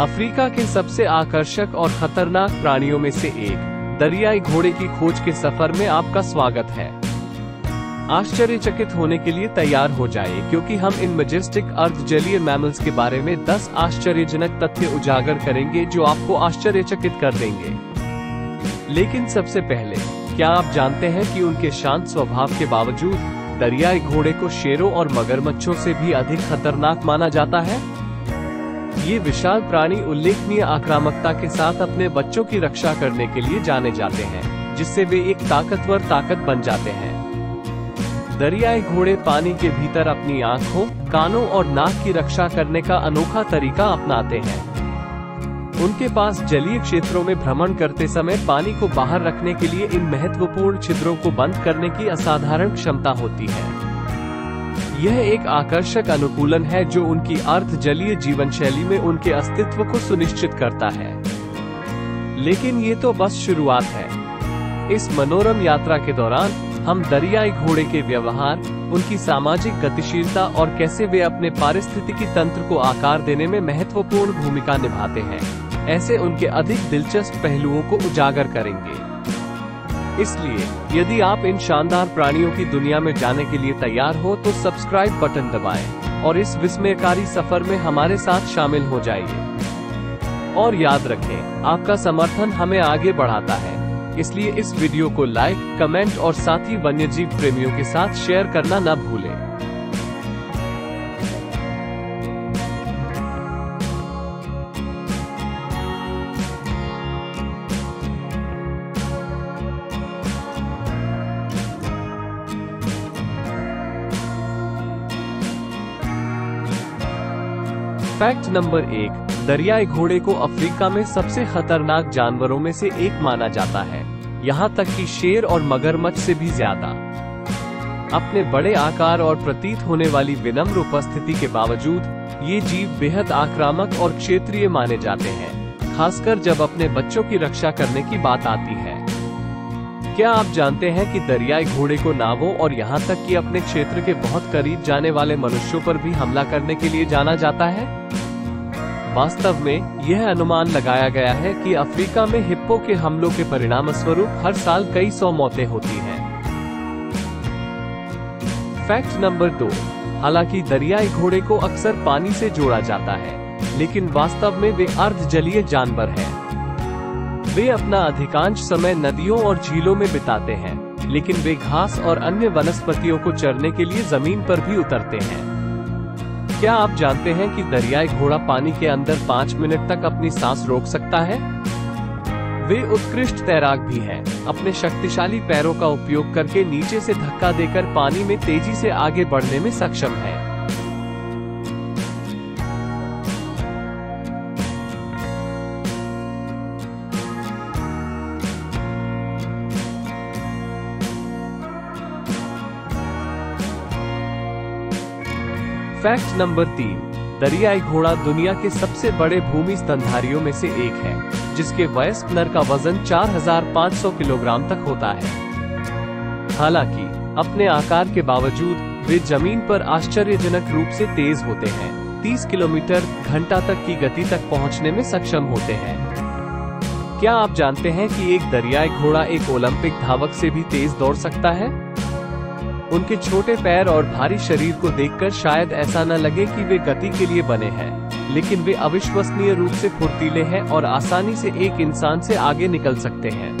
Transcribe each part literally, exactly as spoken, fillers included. Africa के सबसे आकर्षक और खतरनाक प्राणियों में से एक दरियाई घोड़े की खोज के सफर में आपका स्वागत है। आश्चर्यचकित होने के लिए तैयार हो जाइए, क्योंकि हम इन मजेस्टिक अर्ध जलीय मैमल्स के बारे में दस आश्चर्यजनक तथ्य उजागर करेंगे जो आपको आश्चर्यचकित कर देंगे। लेकिन सबसे पहले, क्या आप जानते हैं कि उनके शांत स्वभाव के बावजूद दरियाई घोड़े को शेरों और मगरमच्छों से भी अधिक खतरनाक माना जाता है? ये विशाल प्राणी उल्लेखनीय आक्रामकता के साथ अपने बच्चों की रक्षा करने के लिए जाने जाते हैं, जिससे वे एक ताकतवर ताकत बन जाते हैं। दरियाई घोड़े पानी के भीतर अपनी आंखों, कानों और नाक की रक्षा करने का अनोखा तरीका अपनाते हैं। उनके पास जलीय क्षेत्रों में भ्रमण करते समय पानी को बाहर रखने के लिए इन महत्वपूर्ण छिद्रों को बंद करने की असाधारण क्षमता होती है। यह एक आकर्षक अनुकूलन है जो उनकी अर्ध जलीय जीवन शैली में उनके अस्तित्व को सुनिश्चित करता है। लेकिन ये तो बस शुरुआत है। इस मनोरम यात्रा के दौरान हम दरियाई घोड़े के व्यवहार, उनकी सामाजिक गतिशीलता और कैसे वे अपने पारिस्थितिकी तंत्र को आकार देने में महत्वपूर्ण भूमिका निभाते हैं, ऐसे उनके अधिक दिलचस्प पहलुओं को उजागर करेंगे। इसलिए यदि आप इन शानदार प्राणियों की दुनिया में जाने के लिए तैयार हो तो सब्सक्राइब बटन दबाएं और इस विस्मयकारी सफर में हमारे साथ शामिल हो जाइए। और याद रखें, आपका समर्थन हमें आगे बढ़ाता है, इसलिए इस वीडियो को लाइक, कमेंट और साथ ही वन्यजीव प्रेमियों के साथ शेयर करना न भूलें। फैक्ट नंबर एक, दरियाई घोड़े को अफ्रीका में सबसे खतरनाक जानवरों में से एक माना जाता है, यहाँ तक कि शेर और मगरमच्छ से भी ज्यादा। अपने बड़े आकार और प्रतीत होने वाली विनम्र उपस्थिति के बावजूद ये जीव बेहद आक्रामक और क्षेत्रीय माने जाते हैं, खासकर जब अपने बच्चों की रक्षा करने की बात आती है। क्या आप जानते हैं कि दरियाई घोड़े को नावों और यहाँ तक कि अपने क्षेत्र के बहुत करीब जाने वाले मनुष्यों पर भी हमला करने के लिए जाना जाता है? वास्तव में यह अनुमान लगाया गया है कि अफ्रीका में हिप्पो के हमलों के परिणामस्वरूप हर साल कई सौ मौतें होती हैं। फैक्ट नंबर दो, हालांकि दरियाई घोड़े को अक्सर पानी से जोड़ा जाता है, लेकिन वास्तव में वे अर्ध जलीय जानवर हैं। वे अपना अधिकांश समय नदियों और झीलों में बिताते हैं, लेकिन वे घास और अन्य वनस्पतियों को चरने के लिए जमीन पर भी उतरते हैं। क्या आप जानते हैं कि दरियाई घोड़ा पानी के अंदर पाँच मिनट तक अपनी सांस रोक सकता है? वे उत्कृष्ट तैराक भी हैं, अपने शक्तिशाली पैरों का उपयोग करके नीचे से धक्का देकर पानी में तेजी से आगे बढ़ने में सक्षम है। फैक्ट नंबर तीन, दरियाई घोड़ा दुनिया के सबसे बड़े भूमि स्तनधारियों में से एक है, जिसके वयस्क नर का वजन चार हज़ार पाँच सौ किलोग्राम तक होता है। हालांकि अपने आकार के बावजूद वे जमीन पर आश्चर्यजनक रूप से तेज होते हैं, तीस किलोमीटर घंटा तक की गति तक पहुंचने में सक्षम होते हैं। क्या आप जानते हैं कि एक दरियाई घोड़ा एक ओलंपिक धावक से भी तेज दौड़ सकता है? उनके छोटे पैर और भारी शरीर को देखकर शायद ऐसा न लगे कि वे गति के लिए बने हैं, लेकिन वे अविश्वसनीय रूप से फुर्तीले हैं और आसानी से एक इंसान से आगे निकल सकते हैं।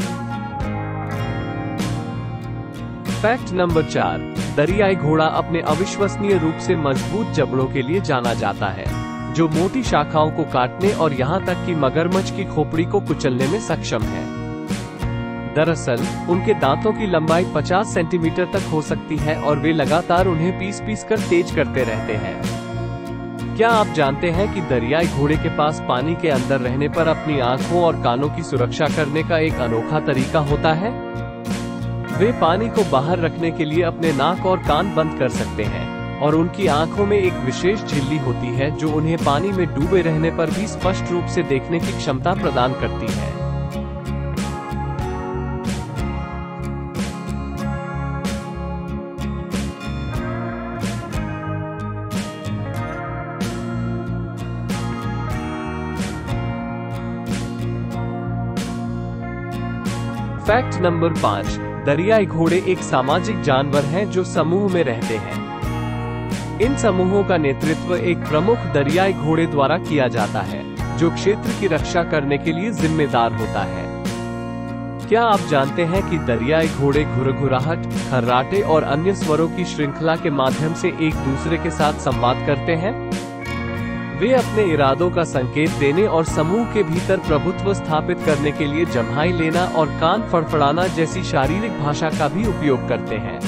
फैक्ट नंबर चार, दरियाई घोड़ा अपने अविश्वसनीय रूप से मजबूत जबड़ों के लिए जाना जाता है, जो मोटी शाखाओं को काटने और यहाँ तक कि मगरमच्छ की खोपड़ी को कुचलने में सक्षम है। दरअसल उनके दांतों की लंबाई पचास सेंटीमीटर तक हो सकती है और वे लगातार उन्हें पीस पीस कर तेज करते रहते हैं। क्या आप जानते हैं कि दरियाई घोड़े के पास पानी के अंदर रहने पर अपनी आंखों और कानों की सुरक्षा करने का एक अनोखा तरीका होता है? वे पानी को बाहर रखने के लिए अपने नाक और कान बंद कर सकते हैं और उनकी आंखों में एक विशेष झिल्ली होती है जो उन्हें पानी में डूबे रहने पर भी स्पष्ट रूप से देखने की क्षमता प्रदान करती है। फैक्ट नंबर पाँच, दरियाई घोड़े एक सामाजिक जानवर हैं जो समूह में रहते हैं। इन समूहों का नेतृत्व एक प्रमुख दरियाई घोड़े द्वारा किया जाता है, जो क्षेत्र की रक्षा करने के लिए जिम्मेदार होता है। क्या आप जानते हैं कि दरियाई घोड़े घुरघुराहट, खर्राटे और अन्य स्वरों की श्रृंखला के माध्यम से एक दूसरे के साथ संवाद करते हैं? वे अपने इरादों का संकेत देने और समूह के भीतर प्रभुत्व स्थापित करने के लिए जम्हाई लेना और कान फड़फड़ाना जैसी शारीरिक भाषा का भी उपयोग करते हैं।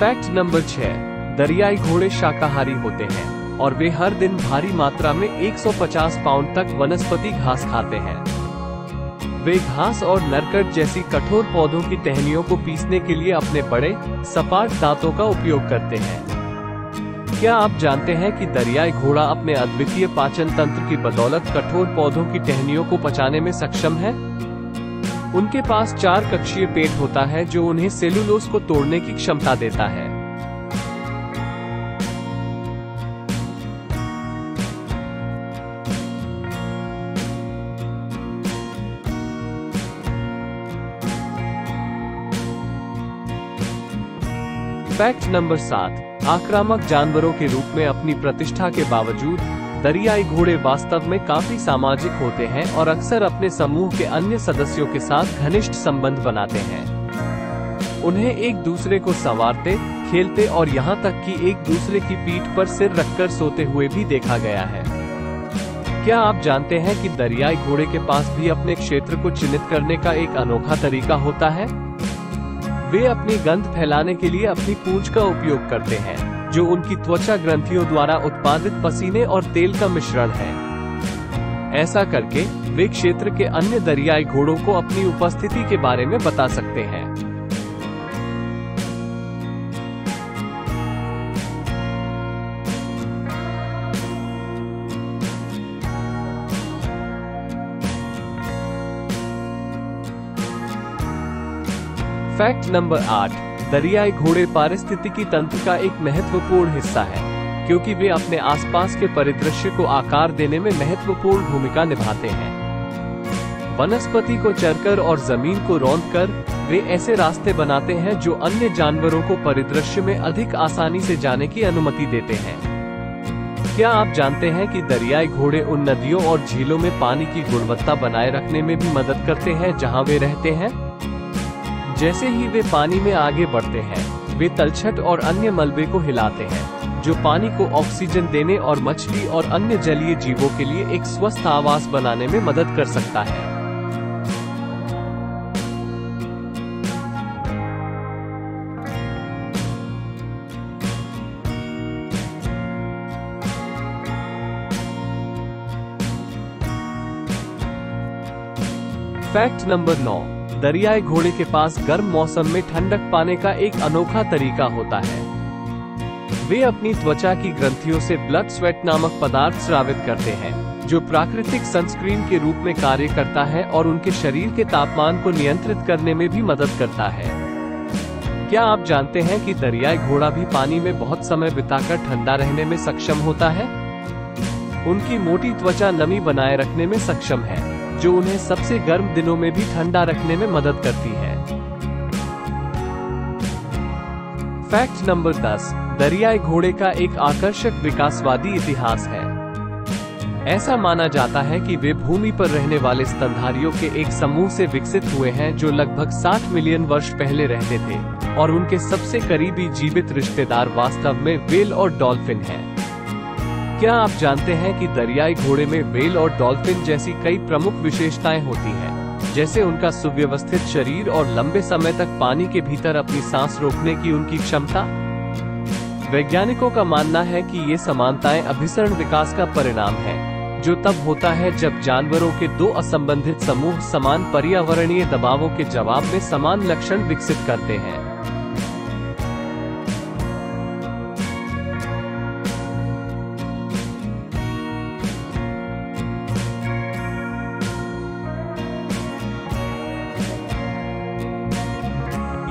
फैक्ट नंबर छह, दरियाई घोड़े शाकाहारी होते हैं और वे हर दिन भारी मात्रा में एक सौ पचास पाउंड तक वनस्पति घास खाते हैं। वे घास और नरकट जैसी कठोर पौधों की टहनियों को पीसने के लिए अपने बड़े सपाट दांतों का उपयोग करते हैं। क्या आप जानते हैं कि दरियाई घोड़ा अपने अद्वितीय पाचन तंत्र की बदौलत कठोर पौधों की टहनियों को पचाने में सक्षम है? उनके पास चार कक्षीय पेट होता है जो उन्हें सेलुलोज को तोड़ने की क्षमता देता है। फैक्ट नंबर सात, आक्रामक जानवरों के रूप में अपनी प्रतिष्ठा के बावजूद दरियाई घोड़े वास्तव में काफी सामाजिक होते हैं और अक्सर अपने समूह के अन्य सदस्यों के साथ घनिष्ठ संबंध बनाते हैं। उन्हें एक दूसरे को संवारते, खेलते और यहाँ तक कि एक दूसरे की पीठ पर सिर रखकर सोते हुए भी देखा गया है। क्या आप जानते हैं कि दरियाई घोड़े के पास भी अपने क्षेत्र को चिन्हित करने का एक अनोखा तरीका होता है? वे अपनी गंध फैलाने के लिए अपनी पूंछ का उपयोग करते हैं, जो उनकी त्वचा ग्रंथियों द्वारा उत्पादित पसीने और तेल का मिश्रण है। ऐसा करके वे क्षेत्र के अन्य दरियाई घोड़ों को अपनी उपस्थिति के बारे में बता सकते हैं। फैक्ट नंबर आठ, दरियाई घोड़े पारिस्थितिकी तंत्र का एक महत्वपूर्ण हिस्सा है, क्योंकि वे अपने आसपास के परिदृश्य को आकार देने में महत्वपूर्ण भूमिका निभाते हैं। वनस्पति को चरकर और जमीन को रौंदकर, वे ऐसे रास्ते बनाते हैं जो अन्य जानवरों को परिदृश्य में अधिक आसानी से जाने की अनुमति देते हैं। क्या आप जानते हैं कि दरियाई घोड़े उन नदियों और झीलों में पानी की गुणवत्ता बनाए रखने में भी मदद करते हैं जहाँ वे रहते हैं? जैसे ही वे पानी में आगे बढ़ते हैं, वे तलछट और अन्य मलबे को हिलाते हैं, जो पानी को ऑक्सीजन देने और मछली और अन्य जलीय जीवों के लिए एक स्वस्थ आवास बनाने में मदद कर सकता है। फैक्ट नंबर नौ, दरियाई घोड़े के पास गर्म मौसम में ठंडक पाने का एक अनोखा तरीका होता है। वे अपनी त्वचा की ग्रंथियों से ब्लड स्वेट नामक पदार्थ स्रावित करते हैं, जो प्राकृतिक सनस्क्रीन के रूप में कार्य करता है और उनके शरीर के तापमान को नियंत्रित करने में भी मदद करता है। क्या आप जानते हैं कि दरियाई घोड़ा भी पानी में बहुत समय बिताकर ठंडा रहने में सक्षम होता है? उनकी मोटी त्वचा नमी बनाए रखने में सक्षम है, जो उन्हें सबसे गर्म दिनों में भी ठंडा रखने में मदद करती है। फैक्ट नंबर दस, दरियाई घोड़े का एक आकर्षक विकासवादी इतिहास है। ऐसा माना जाता है कि वे भूमि पर रहने वाले स्तनधारियों के एक समूह से विकसित हुए हैं जो लगभग साठ मिलियन वर्ष पहले रहते थे, और उनके सबसे करीबी जीवित रिश्तेदार वास्तव में व्हेल और डॉल्फिन हैं। क्या आप जानते हैं कि दरियाई घोड़े में व्हेल और डॉल्फिन जैसी कई प्रमुख विशेषताएं होती हैं, जैसे उनका सुव्यवस्थित शरीर और लंबे समय तक पानी के भीतर अपनी सांस रोकने की उनकी क्षमता? वैज्ञानिकों का मानना है कि ये समानताएं अभिसरण विकास का परिणाम है, जो तब होता है जब जानवरों के दो असंबंधित समूह समान पर्यावरणीय दबावों के जवाब में समान लक्षण विकसित करते हैं।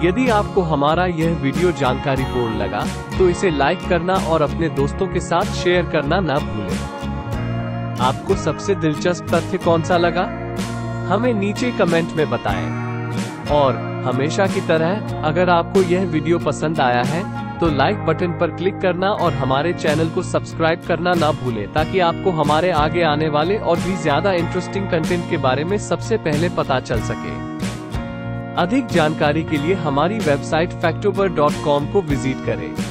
यदि आपको हमारा यह वीडियो जानकारीपूर्ण लगा तो इसे लाइक करना और अपने दोस्तों के साथ शेयर करना ना भूलें। आपको सबसे दिलचस्प तथ्य कौन सा लगा? हमें नीचे कमेंट में बताएं। और हमेशा की तरह अगर आपको यह वीडियो पसंद आया है तो लाइक बटन पर क्लिक करना और हमारे चैनल को सब्सक्राइब करना ना भूलें, ताकि आपको हमारे आगे आने वाले और भी ज्यादा इंटरेस्टिंग कंटेंट के बारे में सबसे पहले पता चल सके। अधिक जानकारी के लिए हमारी वेबसाइट फैक्टोबर डॉट कॉम को विजिट करें।